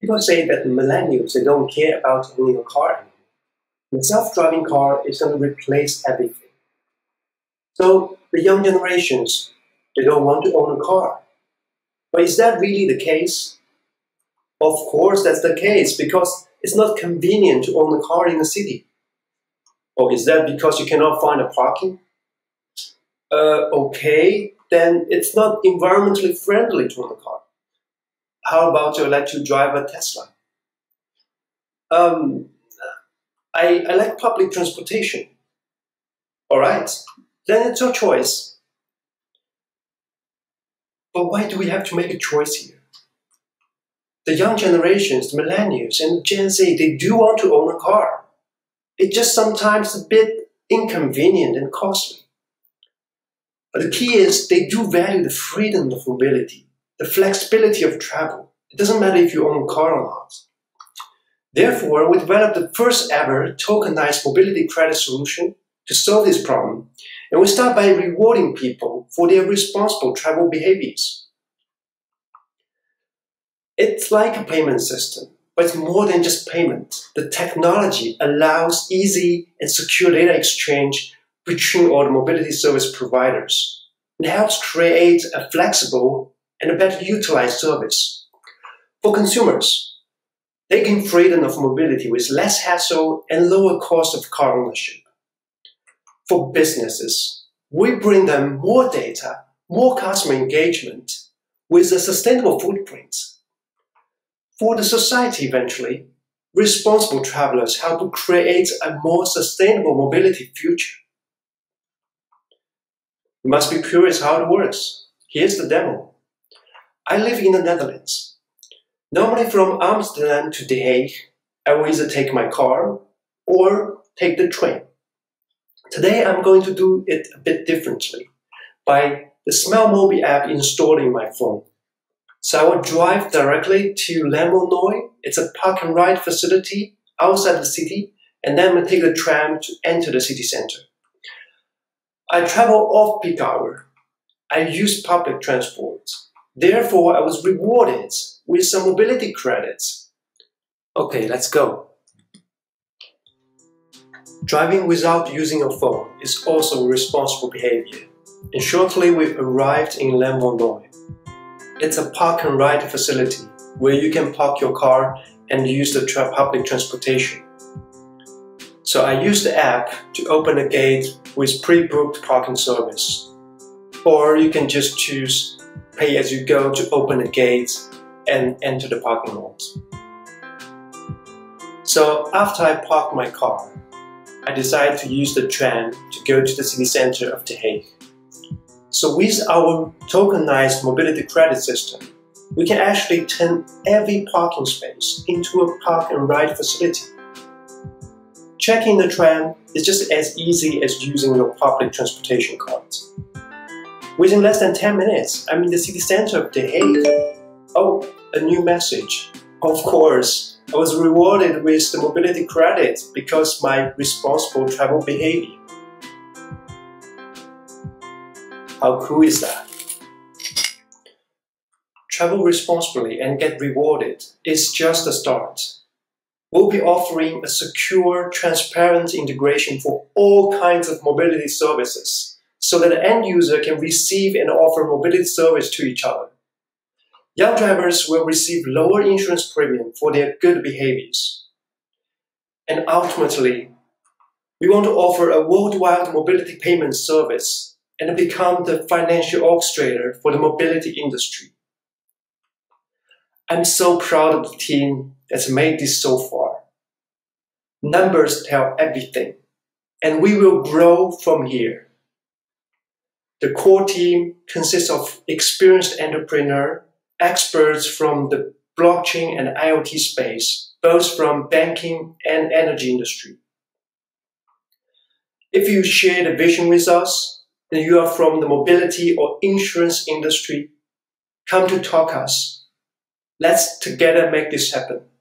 People say that millennials, they don't care about owning a car anymore. The self-driving car is going to replace everything. So the young generations, they don't want to own a car. But is that really the case? Of course that's the case, because it's not convenient to own a car in a city. Or is that because you cannot find a parking? Okay, then it's not environmentally friendly to own a car. How about you let you drive a Tesla? I like public transportation. All right, then it's your choice. But why do we have to make a choice here? The young generations, the millennials and Gen Z, they do want to own a car. It's just sometimes a bit inconvenient and costly. But the key is they do value the freedom of mobility, the flexibility of travel. It doesn't matter if you own a car or not. Therefore, we developed the first ever tokenized mobility credit solution to solve this problem, and we start by rewarding people for their responsible travel behaviors. It's like a payment system, but it's more than just payment. The technology allows easy and secure data exchange between all the mobility service providers. It helps create a flexible and a better utilized service. For consumers, they gain freedom of mobility with less hassle and lower cost of car ownership. For businesses, we bring them more data, more customer engagement with a sustainable footprint. For the society eventually, responsible travelers help to create a more sustainable mobility future. You must be curious how it works. Here's the demo. I live in the Netherlands. Normally from Amsterdam to The Hague, I will either take my car or take the train. Today I'm going to do it a bit differently by the SmellMobi app installed in my phone. So I will drive directly to Lamoenoy. It's a park and ride facility outside the city, and then I take the tram to enter the city center. I travel off peak hour. I use public transport. Therefore, I was rewarded with some mobility credits. Okay, let's go. Driving without using a phone is also a responsible behavior. And shortly, we've arrived in Lamoenoy. It's a park and ride facility where you can park your car and use the public transportation. So I use the app to open a gate with pre-booked parking service. Or you can just choose pay as you go to open the gate and enter the parking lot. So after I parked my car, I decided to use the tram to go to the city center of The Hague. So with our tokenized mobility credit system, we can actually turn every parking space into a park and ride facility. Checking the tram is just as easy as using your public transportation card. Within less than 10 minutes, I'm in the city center of The Hague. Oh, a new message. Of course, I was rewarded with the mobility credit because my responsible travel behavior. How cool is that? Travel responsibly and get rewarded is just the start. We'll be offering a secure, transparent integration for all kinds of mobility services, so that the end user can receive and offer mobility service to each other. Young drivers will receive lower insurance premium for their good behaviors. And ultimately, we want to offer a worldwide mobility payment service and become the financial orchestrator for the mobility industry. I'm so proud of the team that's made this so far. Numbers tell everything, and we will grow from here. The core team consists of experienced entrepreneurs, experts from the blockchain and IoT space, both from banking and energy industry. If you share the vision with us and you are from the mobility or insurance industry, come to talk us. Let's together make this happen.